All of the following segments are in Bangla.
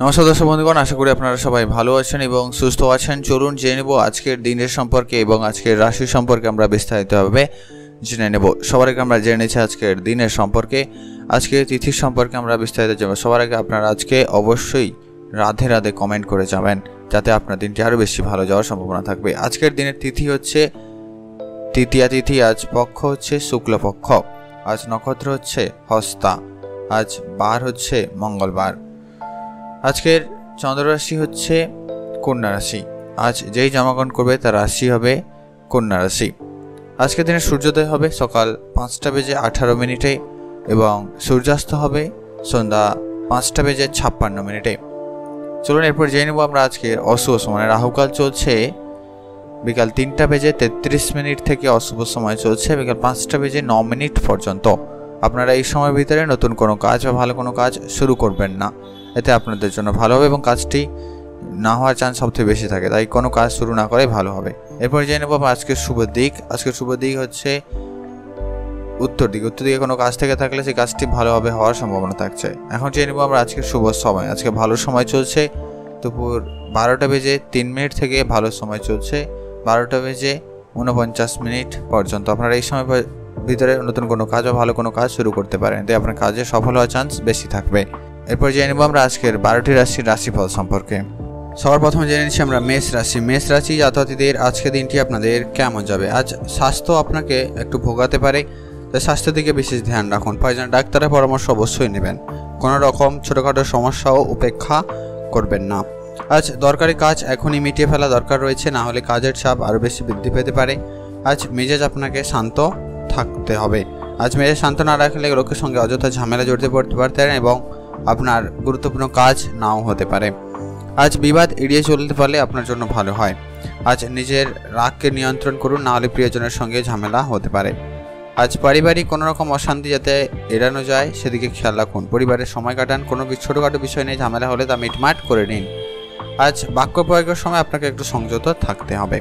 नमस्कार दर्शक बंधुगण, आशा करी आपनारा सबाई भालो आछेन एबं सुस्थ आछेन। चलुन जेने नेब आजकेर दिनेर सम्पर्के एबं आजकेर राशि सम्पर्के आमरा विस्तारितभावे जेने नेब। सबार आगे आमरा जेनेछि आजकेर दिनेर सम्पर्के, आजकेर तिथि सम्पर्के आमरा विस्तारित जानेब। सबार आगे आपनारा आजके अवश्यई राधे राधे कमेंट करे जाबेन, जाते आपनार दिनटि आरो बेशि भालो जाওয়ার सम्भावना थाकबे। आजकेर दिनेर तिथि हच्छे तृतीया तिथि, आज पक्ष हच्छे शुक्लपक्ष, आज नक्षत्र हच्छे हस्ता, आज बार हच्छे मंगलवार। आजकेर चंद्रराशि हच्छे कन्या राशि, आज जेई जमागण करबे तार राशि हबे कन्या राशि। आजकेर दिने सूर्योदय हबे सकाल ৫টা বেজে ১৮ মিনিটে एवं सूर्यास्त हबे सन्ध्या ৫টা বেজে ৫৬ মিনিटे। चलुन एरपर जेने नेब आमरा आजकेर अशुभ समय। राहुकाल चलछे बिकाल ৩টা বেজে ৩৩ মিनिट थेके अशुभ समय चलछे बिकाल ৫টা বেজে ৯ মিনিट पर्यन्त। আপনারা এই সময়ের ভিতরে নতুন কোনো কাজ বা ভালো কোনো কাজ শুরু করবেন না, এতে আপনাদের জন্য ভালো হবে এবং কাজটি না হওয়ার চান্স সবচেয়ে বেশি থাকে, তাই কোনো কাজ শুরু না করাই ভালো হবে। এরপর জেনে নেব আজকের শুভ দিক। আজকের শুভ দিক হচ্ছে উত্তর দিক। উত্তর দিকে কোনো কাজ থেকে থাকলে সেই কাজটি ভালোভাবে হওয়ার সম্ভাবনা থাকছে। এখন জেনে নেব আমরা আজকের শুভ সময়। আজকে ভালো সময় চলছে দুপুর ১২টা বেজে ৩ মিনিট থেকে, ভালো সময় চলছে ১২টা বেজে ৪৯ মিনিট পর্যন্ত। আপনারা এই সময় ভিতরে নতুন কোনো কাজ বা ভালো কোনো কাজ শুরু করতে পারেন, তাই আপনার কাজে সফল হওয়ার চান্স বেশি থাকবে। এরপর জেনে নেব আমরা আজকের ১২টি রাশির রাশিফল সম্পর্কে। সবার প্রথমে জেনে নিচ্ছি আমরা মেষ রাশি। মেষ রাশি জাতকদের আজকের দিনটি আপনাদের কেমন যাবে? আজ স্বাস্থ্য আপনাকে একটু ভোগাতে পারে, তাই স্বাস্থ্যের দিকে বিশেষ ধ্যান রাখুন। প্রয়োজনে ডাক্তারের পরামর্শ অবশ্যই নেবেন, কোনো রকম ছোটোখাটো সমস্যাও উপেক্ষা করবেন না। আজ দরকারি কাজ এখনই মিটিয়ে ফেলা দরকার রয়েছে, না হলে কাজের চাপ আরও বেশি বৃদ্ধি পেতে পারে। আজ মেজাজ আপনাকে শান্ত থাকতে হবে। আজ মেজাজ শান্ত না রাখলে লোকের সঙ্গে অযথা ঝামেলা জড়িয়ে পড়তে পারেন এবং আপনার গুরুত্বপূর্ণ কাজ নাও হতে পারে। আজ বিবাদ এড়িয়ে চলতে পারলে আপনার জন্য ভালো হয়। আজ নিজের রাগকে নিয়ন্ত্রণ করুন, না হলে প্রিয়জনের সঙ্গে ঝামেলা হতে পারে। আজ পারিবারিক কোনো রকম অশান্তি যাতে এড়ানো যায় সেদিকে খেয়াল রাখুন। পরিবারের সময় কাটান, কোনো ছোটোখাটো বিষয় নিয়ে ঝামেলা হলে তা মিটমাট করে নিন। আজ বাক্য প্রয়োগের সময় আপনাকে একটু সংযত থাকতে হবে।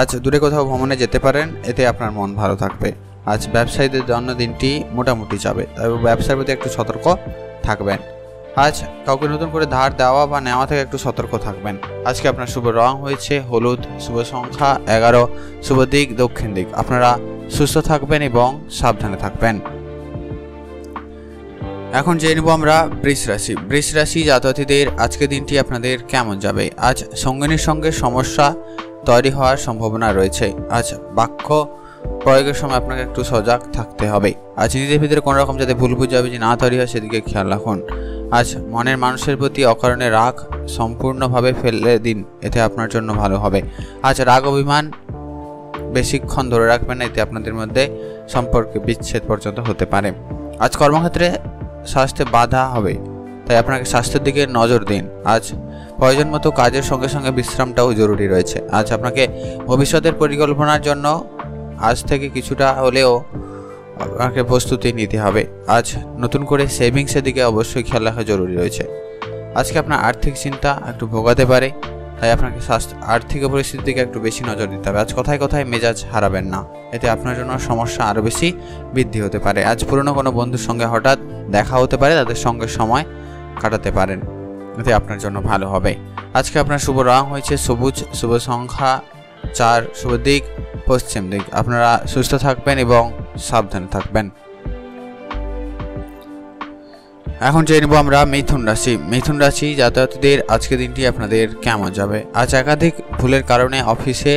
আজ দূরে কোথাও ভ্রমণে যেতে পারেন, এতে আপনার মন ভালো থাকবে। আজ ব্যবসায়ীদের জন্য দিনটি মোটামুটি যাবে, তবে ব্যবসার প্রতি একটু সতর্ক থাকবেন। আজ কাউকে নতুন করে ধার দেওয়া বা নেওয়া থেকে একটু সতর্ক থাকবেন। আজকে আপনার শুভ রং হয়েছে হলুদ, শুভ সংখ্যা 11, শুভ দিক দক্ষিণ দিক। আপনারা সুস্থ থাকবেন এবং সাবধানে থাকবেন। এখন জেনে নেব আমরা বৃষ রাশি। বৃষ রাশি জাতকদের আজকের দিনটি আপনাদের কেমন যাবে? আজ সঙ্গিনীর সঙ্গে সমস্যা তৈরি হওয়ার সম্ভাবনা রয়েছে। আজ বাক্য প্রয়োগের সময় আপনাকে একটু সজাগ থাকতে হবে। আজ নিজের ভিতরে কোনো রকম যাতে ভুল বুঝাবুঝি না তৈরি হয় সেদিকে খেয়াল রাখুন। আজ মনের মানুষের প্রতি অকারণে রাগ সম্পূর্ণভাবে ফেলে দিন, এতে আপনার জন্য ভালো হবে। আজ রাগ অভিমান বেশিক্ষণ ধরে রাখবেন না, এতে আপনাদের মধ্যে সম্পর্কে বিচ্ছেদ পর্যন্ত হতে পারে। আজ কর্মক্ষেত্রে স্বাস্থ্যে বাধা হবে, তাই আপনাকে স্বাস্থ্যের দিকে নজর দিন। আজ প্রয়োজন মতো কাজের সঙ্গে সঙ্গে বিশ্রামটাও জরুরি রয়েছে। আজ আপনাকে ভবিষ্যতের পরিকল্পনার জন্য আজ থেকে কিছুটা হলেও আপনাকে প্রস্তুতি নিতে হবে। আজ নতুন করে সেভিংসের দিকে অবশ্যই খেয়াল রাখা জরুরি রয়েছে। আজকে আপনার আর্থিক চিন্তা একটু ভোগাতে পারে, তাই আপনাকে আর্থিক পরিস্থিতির দিকে একটু বেশি নজর দিতে হবে। আজ কথায় কথায় মেজাজ হারাবেন না, এতে আপনার জন্য সমস্যা আরও বেশি বৃদ্ধি হতে পারে। আজ পুরনো কোনো বন্ধুর সঙ্গে হঠাৎ দেখা হতে পারে, তাদের সঙ্গে সময় কাটাতে পারেন, এতে আপনার জন্য ভালো হবে। আজকে আপনার শুভ রং হয়েছে সবুজ, শুভ সংখ্যা ৪, শুভ দিক পশ্চিম দিক। আপনারা সুস্থ থাকবেন এবং সাবধানে থাকবেন। এখন জেনে নেব আমরা মিথুন রাশি। মিথুন রাশি জাতকদের আজকের দিনটি আপনাদের কেমন যাবে? আজ একাধিক ভুলের কারণে অফিসে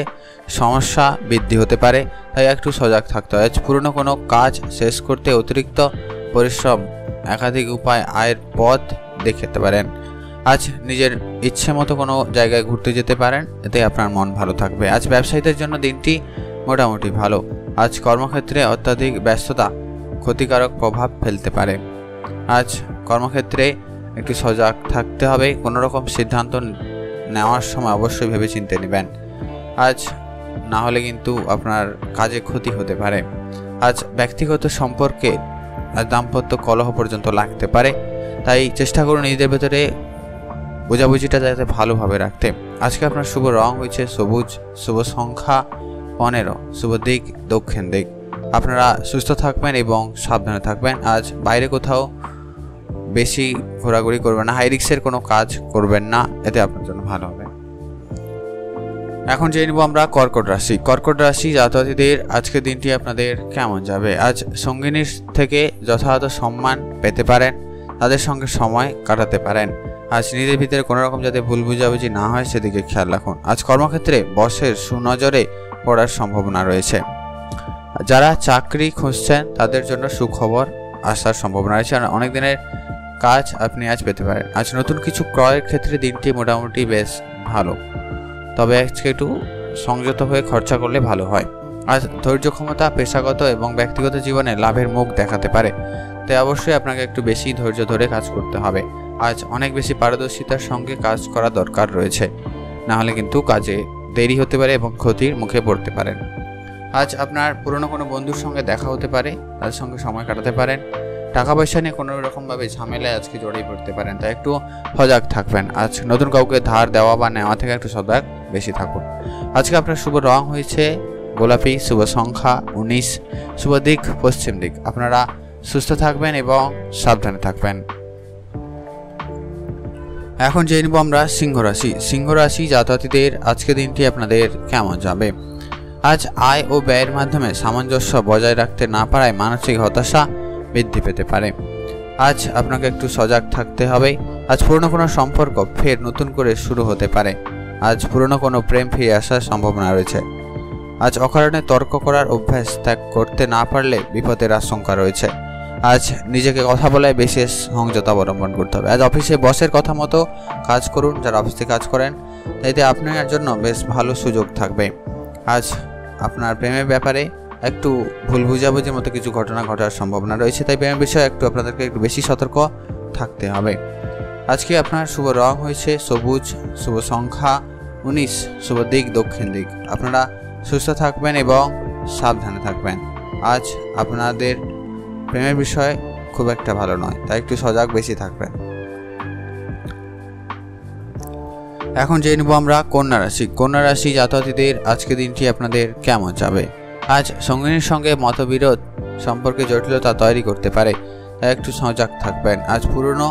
সমস্যা বৃদ্ধি হতে পারে, তাই একটু সজাগ থাকতে হয়। আজ পুরনো কোনো কাজ শেষ করতে অতিরিক্ত পরিশ্রম একাধিক উপায় আয়ের পথ দেখতে পারেন। আজ নিজের ইচ্ছে মতো কোনো জায়গায় ঘুরতে যেতে পারেন, এতে আপনার মন ভালো থাকবে। আজ ব্যবসায়ীদের জন্য দিনটি মোটামুটি ভালো। আজ কর্মক্ষেত্রে অত্যাধিক ব্যস্ততা ক্ষতিকারক প্রভাব ফেলতে পারে। আজ কর্মক্ষেত্রে একটু সজাগ থাকতে হবে, কোনো রকম সিদ্ধান্ত নেওয়ার সময় অবশ্যই ভেবেচিন্তে নেবেন, আজ না হলে কিন্তু আপনার কাজে ক্ষতি হতে পারে। আজ ব্যক্তিগত সম্পর্কে দাম্পত্য কলহ পর্যন্ত লাগতে পারে, তাই চেষ্টা করুন নিজেদের ভেতরে বোঝাবুঝিটা যাতে ভালোভাবে রাখতে। আজকে আপনার শুভ রং হয়েছে সবুজ, শুভ সংখ্যা 15, শুভ দিক দক্ষিণ দিক। আপনারা সুস্থ থাকবেন এবং সাবধানে থাকবেন। আজ বাইরে কোথাও বেশি ঘোরাঘুরি করবেন না, হাই রিস্কের কোনো কাজ করবেন না, এতে আপনার জন্য ভালো হবে। এখন জেনে নেব আমরা কর্কট রাশি। কর্কট রাশি জাতকদের আজকের দিনটি আপনাদের কেমন যাবে? আজ সঙ্গিনীর থেকে যথাযথ সম্মান পেতে পারেন, তাদের সঙ্গে সময় কাটাতে পারেন। আজ নিজের ভিতরে কোনোরকম যাতে ভুল বুঝাবুঝি না হয় সেদিকে খেয়াল রাখুন। আজ কর্মক্ষেত্রে বসের সুনজরে পড়ার সম্ভাবনা রয়েছে। যারা চাকরি খুঁজছেন তাদের জন্য সুখবর আসার সম্ভাবনা রয়েছে, আর অনেক দিনের কাজ আপনি আজ পেতে পারেন। আজ নতুন কিছু ক্রয়ের ক্ষেত্রে দিনটি মোটামুটি বেশ ভালো, তবে আজকে একটু সংযত হয়ে খরচা করলে ভালো হয়। আজ ধৈর্য ক্ষমতা পেশাগত এবং ব্যক্তিগত জীবনে লাভের মুখ দেখাতে পারে, তাই অবশ্যই আপনাকে একটু বেশি ধৈর্য ধরে কাজ করতে হবে। আজ অনেক বেশি পারদর্শিতার সঙ্গে কাজ করা দরকার রয়েছে, নাহলে কিন্তু কাজে দেরি হতে পারে এবং ক্ষতির মুখে পড়তে পারেন। আজ আপনার পুরনো কোনো বন্ধুর সঙ্গে দেখা হতে পারে, তাদের সঙ্গে সময় কাটাতে পারেন। টাকা পয়সা নিয়ে কোনো রকমভাবে ঝামেলায় আজকে জড়িয়ে পড়তে পারেন, তাই একটু সজাগ থাকবেন। আজ নতুন কাউকে ধার দেওয়া বা নেওয়া থেকে একটু সজাগ বেশি থাকুন। আজকে আপনার শুভ রং হয়েছে গোলাপি, শুভ সংখ্যা 19, শুভ দিক পশ্চিম দিক। আপনারা সুস্থ থাকবেন এবং সাবধানে থাকবেন। এখন জেনে নেব আমরা সিংহ রাশি। সিংহ রাশি জাতকদের আজকের দিনটি আপনাদের কেমন যাবে? আজ আয় ও ব্যয়ের মাধ্যমে সামঞ্জস্য বজায় রাখতে না পারায় মানসিক হতাশা বৃদ্ধি পেতে পারে। আজ আপনাকে একটু সজাগ থাকতে হবে। আজ পুরনো কোনো সম্পর্ক ফের নতুন করে শুরু হতে পারে। আজ পুরনো কোনো প্রেম ফিরে আসার সম্ভাবনা রয়েছে। আজ অকারণে তর্ক করার অভ্যাস ত্যাগ করতে না পারলে বিপদের আশঙ্কা রয়েছে। আজ নিজেকে কথা বলায় বেশি সংযত অবলম্বন করতে হবে। আজ অফিসে বসের কথা মতো কাজ করুন, যারা অফিসে কাজ করেন তাইতে আপনার জন্য বেশ ভালো সুযোগ থাকবে। আজ আপনার প্রেমের ব্যাপারে একটু ভুল বুঝাবুঝির মতো কিছু ঘটনা ঘটার সম্ভাবনা রয়েছে, তাই প্রেমের বিষয়ে একটু আপনাদেরকে একটু বেশি সতর্ক থাকতে হবে। আজকে আপনার শুভ রং হয়েছে সবুজ, শুভ সংখ্যা 19, শুভ দিক দক্ষিণ দিক। আপনারা সুস্থ থাকবেন এবং সাবধানে থাকবেন। আজ আপনাদের প্রেমের বিষয় খুব একটা ভালো নয়, তাই একটু সজাগ বেশি থাকবেন। এখন জেনে নেব আমরা কন্যা রাশি। কন্যা রাশি জাতকদের আজকে দিনটি আপনাদের কেমন যাবে? আজ সঙ্গিনীর সঙ্গে মতবিরোধ সম্পর্কে জটিলতা তৈরি করতে পারে, তাই একটু সজাগ থাকবেন। আজ পুরনো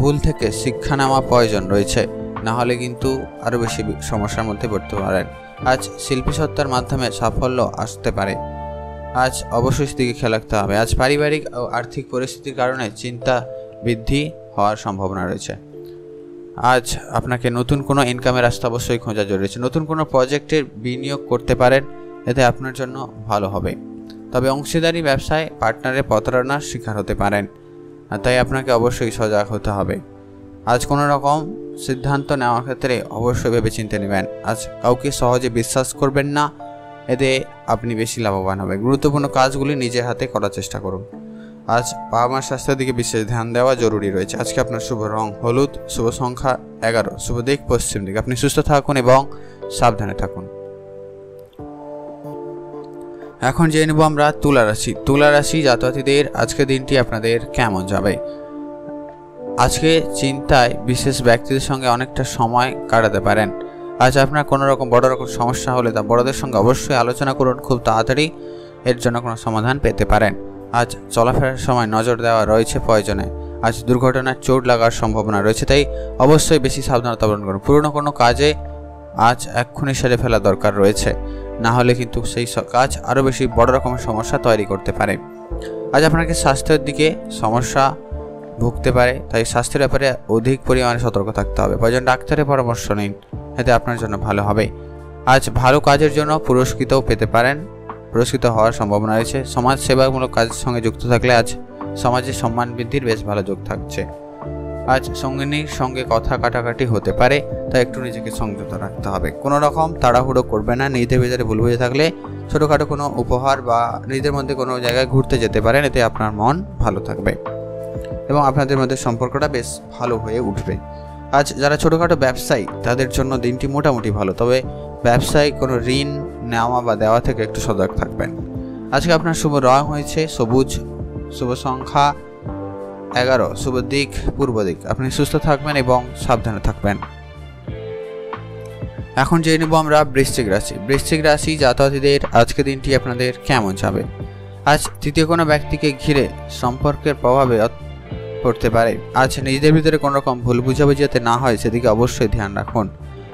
ভুল থেকে শিক্ষা নেওয়া প্রয়োজন রয়েছে, নাহলে কিন্তু আরও বেশি সমস্যার মধ্যে পড়তে পারেন। আজ শিল্পী সত্তার মাধ্যমে সাফল্য আসতে পারে, আজ অবশ্যই সেদিকে খেয়াল রাখতে হবে। আজ পারিবারিক ও আর্থিক পরিস্থিতির কারণে চিন্তা বৃদ্ধি হওয়ার সম্ভাবনা রয়েছে। আজ আপনাকে নতুন কোনো ইনকামের রাস্তা অবশ্যই খোঁজা জরুরি। নতুন কোনো প্রজেক্টের বিনিয়োগ করতে পারেন, এতে আপনার জন্য ভালো হবে। তবে অংশীদারি ব্যবসায় পার্টনারের প্রতারণার শিকার হতে পারেন, তাই আপনাকে অবশ্যই সজাগ হতে হবে। আজ কোনো রকম সিদ্ধান্ত নেওয়ার ক্ষেত্রে অবশ্যই ভেবেচিন্তে নেবেন। আজ কাউকে সহজে বিশ্বাস করবেন না, এতে আপনি বেশি লাভবান হবেন। গুরুত্বপূর্ণ কাজগুলি নিজের হাতে করার চেষ্টা করুন। আজ বাবা মার স্বাস্থ্যের দিকে বিশেষ ধ্যান দেওয়া জরুরি রয়েছে। আজকে আপনার শুভ রং হলুদ, শুভ সংখ্যা 11, শুভ দিক পশ্চিম দিক। আপনি সুস্থ থাকুন এবং সাবধানে থাকুন। এখন জেনে নেব আমরা তুলা রাশি। তুলা রাশি জাতকদের আজকের দিনটি আপনাদের কেমন যাবে? আজকে চিন্তায় বিশেষ ব্যক্তিদের সঙ্গে অনেকটা সময় কাটাতে পারেন। আজ আপনার কোনো রকম বড় রকম সমস্যা হলে তা বড়দের সঙ্গে অবশ্যই আলোচনা করুন, খুব তাড়াতাড়ি এর জন্য কোনো সমাধান পেতে পারেন। আজ চলাফেরার সময় নজর দেওয়া রয়েছে প্রয়োজনে। আজ দুর্ঘটনার চোট লাগার সম্ভাবনা রয়েছে, তাই অবশ্যই বেশি সাবধানতা অবলম্বন করুন। পুরনো কোনো কাজে আজ এক্ষুনি সেরে ফেলা দরকার রয়েছে, না হলে কিন্তু সেই কাজ আরও বেশি বড় রকমের সমস্যা তৈরি করতে পারে। আজ আপনাকে স্বাস্থ্যের দিকে সমস্যা ভুগতে পারে, তাই স্বাস্থ্যের ব্যাপারে অধিক পরিমাণে সতর্ক থাকতে হবে। প্রয়োজন ডাক্তারের পরামর্শ নিন, এতে আপনার জন্য ভালো হবে। আজ ভালো কাজের জন্য পুরস্কৃতও পেতে পারেন, পুরস্কৃত হওয়ার সম্ভাবনা রয়েছে। সমাজ সেবামূলক কাজের সঙ্গে যুক্ত থাকলে আজ সমাজের সম্মান বৃদ্ধির বেশ ভালো যোগ থাকছে। আজ সঙ্গিনীর সঙ্গে কথা কাটাকাটি হতে পারে, তাই একটু নিজেকে সংযত রাখতে হবে। কোনো রকম তাড়াহুড়ো করবে না। নিজেদের ভেতরে ভুল বুঝে থাকলে ছোটোখাটো কোনো উপহার বা নিজেদের মধ্যে কোনো জায়গায় ঘুরতে যেতে পারেন, এতে আপনার মন ভালো থাকবে এবং আপনাদের মধ্যে সম্পর্কটা বেশ ভালো হয়ে উঠবে। আজ যারা ছোটোখাটো ব্যবসায়ী তাদের জন্য দিনটি মোটামুটি ভালো, তবে ব্যবসায় কোনো ঋণ নেওয়া বা দেওয়া থেকে একটু সজাগ থাকবেন। আজকে আপনার শুভ রং হয়েছে সবুজ, শুভ সংখ্যা 11, শুভ দিক পূর্ব দিক। আপনি সুস্থ থাকবেন এবং সাবধানে থাকবেন। এখন জেনে নেব আমরা বৃশ্চিক রাশি। বৃশ্চিক রাশি জাতকদের আজকে দিনটি আপনাদের কেমন যাবে? আজ তৃতীয় কোনো ব্যক্তিকে ঘিরে সম্পর্কের প্রভাবে पड़ते आज निजे भीतर कोनो रकम भूल बुझाबुझियाते ना हय सेदिके अवश्य ध्यान राखुन।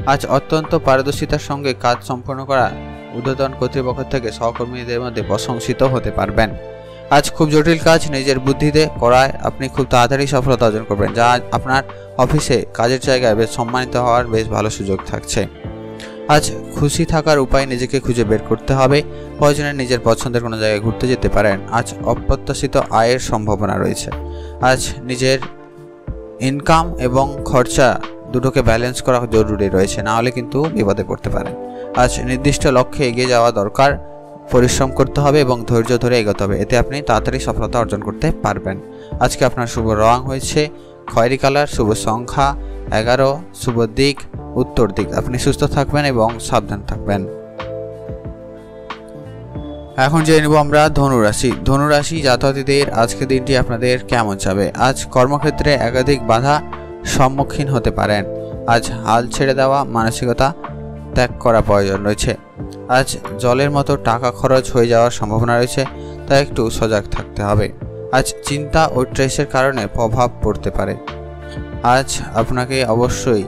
आज अत्यंत पारदर्शितार संगे काज सम्पन्न करा ऊर्ध्বতন कर्तृपक्ष थेके सहकर्मीदेर मध्ये प्रशंसित होते पारबेन। आज खूब जटिल काज निजेर बुद्धिते कराय आपनि खूब ताड़ाताड़ी सफलता अर्जन करबेन जा आपनार अफिसे काजेर जायगाय बेश सम्मानित हওয়ার बेश भालो सुयोग थाकछे। आज खुशी थाकार उपाय निजेके खुजे बेर करते हबे प्रयोजने निजेर पछंदेर कोनो जायगाय घुरते जेते पारेन। आज अप्रत्याशित आयेर सम्भावना रयेछे। आज निजेर इनकाम एबं खर्चा दुटोके बैलेंस करा जरूरी रयेछे ना होले किन्तु विपदे पड़ते पारेन। आज निर्दिष्ट लक्ष्ये एगिये जावा दरकार परिश्रम करते हबे एबं धैर्य धरे एगोते हबे एते आपनि ताड़ाताड़ी सफलता अर्जन करते पारबेन। आजके आपनार शुभ रंग हयेछे खयरि कलर, शुभ संख्या 11, शुभ दिक उत्तर दिक। अपनी सुस्थ थाकबेन एबं साबधान थाकबेन। एखन जेने नेब आमरा धनुराशि। धनुराशि जातकদের আজকের দিনটি আপনাদের কেমন যাবে? আজ কর্মক্ষেত্রে একাধিক বাধা সম্মুখীন হতে পারেন। আজ হাল ছেড়ে দেওয়া মানসিকতা ত্যাগ করা প্রয়োজন রয়েছে। আজ জলের মতো টাকা খরচ হয়ে যাওয়ার সম্ভাবনা রয়েছে, তাই একটু সজাগ থাকতে হবে। আজ চিন্তা ও স্ট্রেসের কারণে প্রভাব পড়তে পারে। আজ আপনাকে অবশ্যই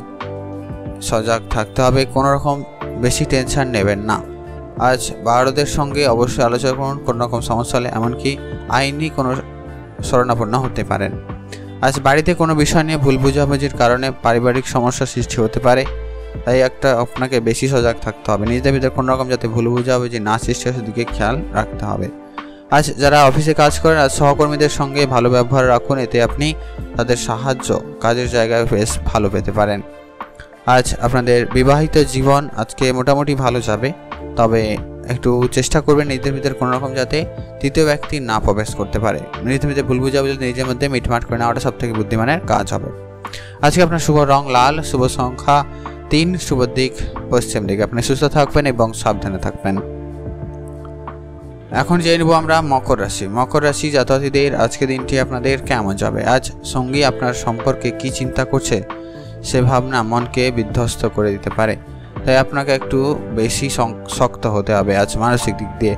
সজাগ থাকতে হবে, কোনো রকম বেশি টেনশন নেবেন না। আজ বড়দের সঙ্গে অবশ্যই আলোচনা করুন, কোনো রকম সমস্যা হলে এমনকি আইনি কোনো শরণাপন্ন হতে পারেন। আজ বাড়িতে কোনো বিষয় নিয়ে ভুল বুঝাবুঝির কারণে পারিবারিক সমস্যা সৃষ্টি হতে পারে, তাই একটা আপনাকে বেশি সজাগ থাকতে হবে। নিজেদের ভিতরে কোনো রকম যাতে ভুল বুঝাবুঝি না সৃষ্টি হয় সেদিকে খেয়াল রাখতে হবে। আজ যারা অফিসে কাজ করেন আজ সহকর্মীদের সঙ্গে ভালো ব্যবহার রাখুন, এতে আপনি তাদের সাহায্য কাজের জায়গায় বেশ ভালো পেতে পারেন। আজ আপনাদের বিবাহিত জীবন আজকে মোটামুটি ভালো যাবে, তবে একটু চেষ্টা করবেন নিজেদের ভিতরে কোনো রকম যাতে তৃতীয় ব্যক্তি না প্রবেশ করতে পারে। নিজেদের ভিতরে ভুল বুঝাবুঝি নিজের মধ্যে মিটমাট করে নেওয়াটা সবথেকে বুদ্ধিমানের কাজ হবে। আজকে আপনার শুভ রং লাল, শুভ সংখ্যা 3, শুভ দিক পশ্চিম দিক। আপনি সুস্থ থাকবেন এবং সাবধানে থাকবেন। এখন জেনে নেব আমরা মকর রাশি। মকর রাশি জাতকদের আজকে দিনটি আপনাদের কেমন যাবে? আজ সঙ্গী আপনার সম্পর্কে কি চিন্তা করছে সে ভাবনা মনকে বিধ্বস্ত করে দিতে পারে, তাই আপনাকে একটু বেশি শক্ত হতে হবে আজ মানসিক দিক দিয়ে।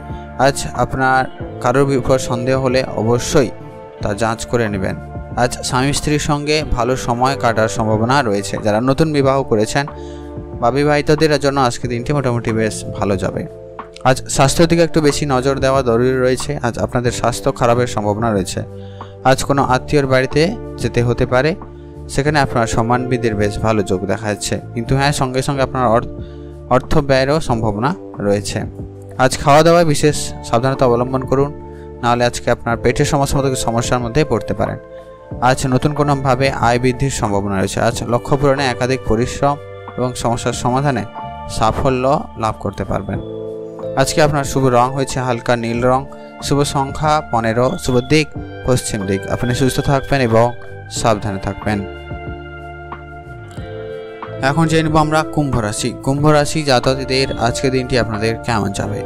আজ আপনার কারোর উপর সন্দেহ হলে অবশ্যই তা যাঁচ করে নেবেন। আজ স্বামী স্ত্রীর সঙ্গে ভালো সময় কাটার সম্ভাবনা রয়েছে। যারা নতুন বিবাহ করেছেন বা বিবাহিতদের জন্য আজকে দিনটি মোটামুটি বেশ ভালো যাবে। আজ স্বাস্থ্যের দিকে একটু বেশি নজর দেওয়া জরুরি রয়েছে। আজ আপনাদের স্বাস্থ্য খারাপের সম্ভাবনা রয়েছে। আজ কোনো আত্মীয়র বাড়িতে যেতে হতে পারে, সেখানে আপনার সম্মানবিদের বেশ ভালো যোগ দেখা যাচ্ছে, কিন্তু হ্যাঁ সঙ্গে সঙ্গে আপনার অর্থ ব্যয়েরও সম্ভাবনা রয়েছে। আজ খাওয়া দাওয়ায় বিশেষ সাবধানতা অবলম্বন করুন, নাহলে আজকে আপনার পেটের সমস্যার মধ্যে পড়তে পারেন। আজ নতুন কোনোভাবে আয় বৃদ্ধির সম্ভাবনা রয়েছে। আজ লক্ষ্য পূরণে একাধিক পরিশ্রম এবং সমস্যার সমাধানে সাফল্য লাভ করতে পারবেন। আজকে আপনার শুভ রং হয়েছে হালকা নীল রং, শুভ সংখ্যা 15, শুভ দিক পশ্চিম দিক। আপনি সুস্থ থাকবেন এবং সাবধানে থাকবেন। এখন জেনে নেব আমরা কুম্ভ রাশি। কুম্ভ রাশি জাতকদের আজকের দিনটি আপনাদের কেমন যাবে?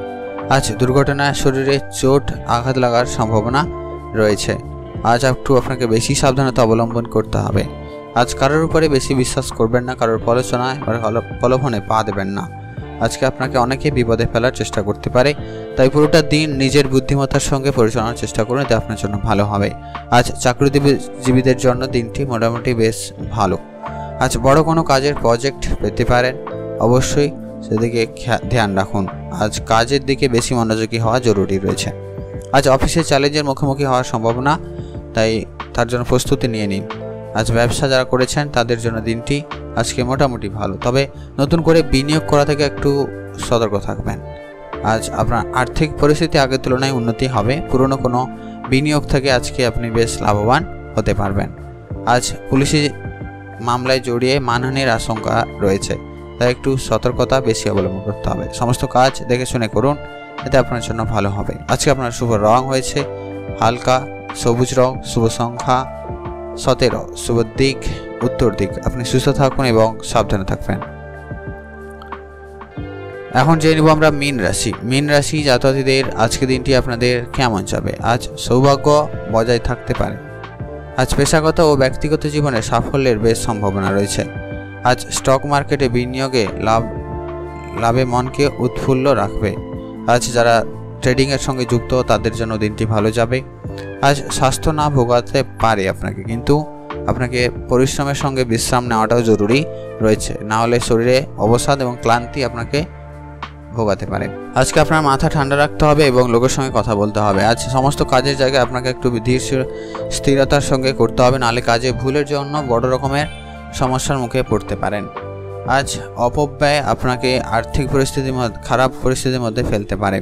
আজ দুর্ঘটনায় শরীরে চোট আঘাত লাগার সম্ভাবনা রয়েছে। আজ একটু আপনাকে বেশি সাবধানতা অবলম্বন করতে হবে। আজ কারোর উপরে বেশি বিশ্বাস করবেন না, কারোর প্রলোচনায় প্রলোভনে পা দেবেন না। আজকে আপনাকে অনেকে বিপদে ফেলার চেষ্টা করতে পারে, তাই পুরোটা দিন নিজের বুদ্ধিমত্তার সঙ্গে পরিচালনার চেষ্টা করুন, এতে আপনার জন্য ভালো হবে। আজ চাকরিজীবীদের জন্য দিনটি মোটামুটি বেশ ভালো। আজ বড় কোনো কাজের প্রজেক্ট পেতে পারেন, অবশ্যই সেদিকে ধ্যান রাখুন। আজ কাজের দিকে বেশি মনোযোগী হওয়া জরুরি রয়েছে। আজ অফিসে চ্যালেঞ্জের মুখোমুখি হওয়ার সম্ভাবনা, তাই তার জন্য প্রস্তুতি নিয়ে নিন। আজ ব্যবসা যারা করেছেন তাদের জন্য দিনটি আজকে মোটামুটি ভালো, তবে নতুন করে বিনিয়োগ করা থেকে একটু সতর্ক থাকবেন। আজ আপনার আর্থিক পরিস্থিতি আগের তুলনায় উন্নতি হবে। পুরনো কোনো বিনিয়োগ থেকে আজকে আপনি বেশ লাভবান হতে পারবেন। আজ পুলিশি মামলায় জড়িয়ে মানহানির আশঙ্কা রয়েছে, তাই একটু সতর্কতা বেশি অবলম্বন করতে হবে। সমস্ত কাজ দেখে শুনে করুন, এতে আপনার জন্য ভালো হবে। আজকে আপনার শুভ রং হয়েছে হালকা সবুজ রং, শুভ সংখ্যা 17, শুভ দিক উত্তর দিক। আপনি সুস্থ থাকুন এবং সাবধানে থাকবেন। এখন জেনে নেব আমরা মীন রাশি। মীন রাশি জাতকদের আজকের দিনটি আপনাদের কেমন যাবে? আজ সৌভাগ্য বজায় থাকতে পারে। আজ পেশাগত ও ব্যক্তিগত জীবনে সাফল্যের বেশ সম্ভাবনা রয়েছে। আজ স্টক মার্কেটে বিনিয়োগে লাভে মনকে উৎফুল্ল রাখবে। আজ যারা ট্রেডিংয়ের সঙ্গে যুক্ত তাদের জন্য দিনটি ভালো যাবে। आज स्वास्थ्य ना भोगाते पारे आपनाके किन्तु आपनाके परिश्रमेर संगे विश्राम नेওয়াটাও जरूरी रयेछे ना होले शरीरे अवसाद एबं क्लांति आपनाके भोगाते पारे। आजके आपनार माथा ठांडा राखते होबे एबं लोकेर संगे कथा बोलते होबे। आज समस्त काजेर जायगाय आपनाके एकटु धीर स्थिरतार संगे करते होबे नाहले काजे भुलेर जन्य बड़ रकमेर समस्यार मुखे पड़ते पारेन। आज अपव्यय आपनाके आर्थिक परिस्थितिर मध्ये खराब परिस्थितिर मध्ये फेलते पारे।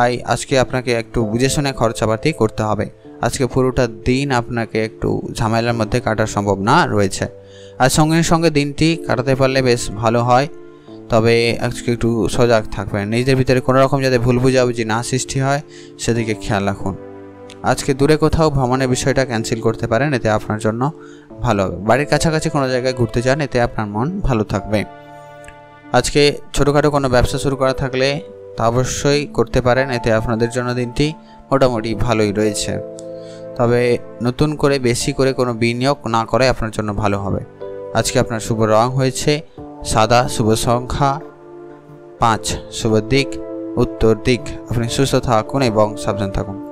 आई आज के आपनाके एकटु बुझे शुने खर्चापाती करते होबे। आज के पुरोटा दिन आपनाके एकटु झामेलार मध्ये काटा सम्भव ना रयेछे। आज संगे संगे दिनटी काटाते पारले बेश भालो हय। तबे आजके एकटु सजाग थाकबेन, निजेर भितरे कोनो रकम जाते भूल बुझाबुझि ना सृष्टि हय सेदिके খেয়াল রাখুন। आज के दूरे कोथाओ भ्रमणेर विषयटा कैंसिल करते पारेन, एते आपनार जन्य भालो हबे। बाड़िर काछाकाछि कोनो जायगाय घुरते जान, एते आपनार मन भालो थाकबे। आज के छोटखाटो कोनो व्यवसा शुरू करा थाकले अवश्य करते पारेन, एते आपनादेर जन्य दिनटी मोटामुटी भालोई रयेछे। तबे नतून करे बेशी करे कोनो बिनियोग ना कराई आपनार जन्य भालो हबे। आजके आपनार शुभ रंग हयेछे सादा, शुभ संख्या 5, शुभ दिक उत्तर दिक। आपनि सुस्थ थाकुन एबं साबधान थाकुन।